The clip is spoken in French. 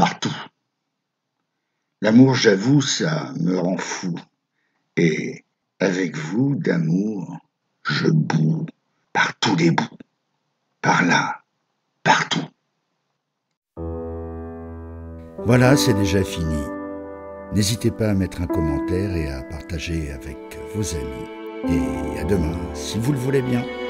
partout. L'amour, j'avoue, ça me rend fou. Et avec vous, d'amour, je boue par tous les bouts, par là, partout. Voilà, c'est déjà fini. N'hésitez pas à mettre un commentaire et à partager avec vos amis. Et à demain, si vous le voulez bien.